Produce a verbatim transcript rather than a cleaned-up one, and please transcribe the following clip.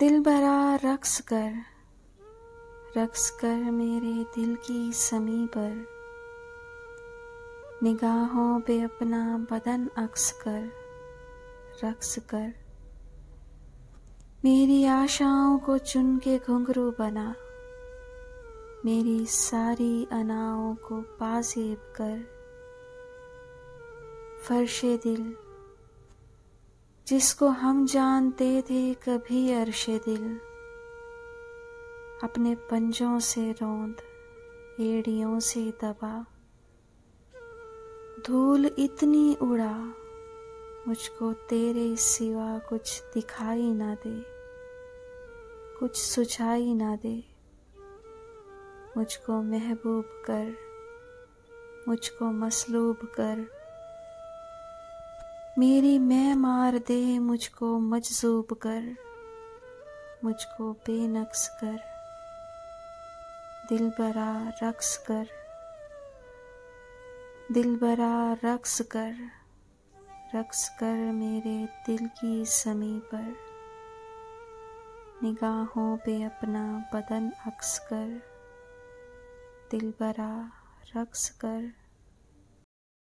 दिल भरा रक्स कर रक्स कर मेरे दिल की समी पर, निगाहों पे अपना बदन अक्स कर रक्स कर। मेरी आशाओं को चुन के घुंघरू बना, मेरी सारी अनाओं को पाजेब कर। फर्शे दिल जिसको हम जानते थे कभी अर्शे दिल, अपने पंजों से रौंद एड़ियों से दबा। धूल इतनी उड़ा मुझको तेरे सिवा कुछ दिखाई ना दे, कुछ सुझाई ना दे। मुझको महबूब कर, मुझको मसलूब कर। मेरी मैं मार दे मुझको मजजूब कर, मुझको बेनक्स कर। दिलबरा रक्स कर, दिलबरा रक्स कर, रक्स कर मेरे दिल की समी पर, निगाहों पे अपना बदन अक्स कर। दिलबरा रक्स कर।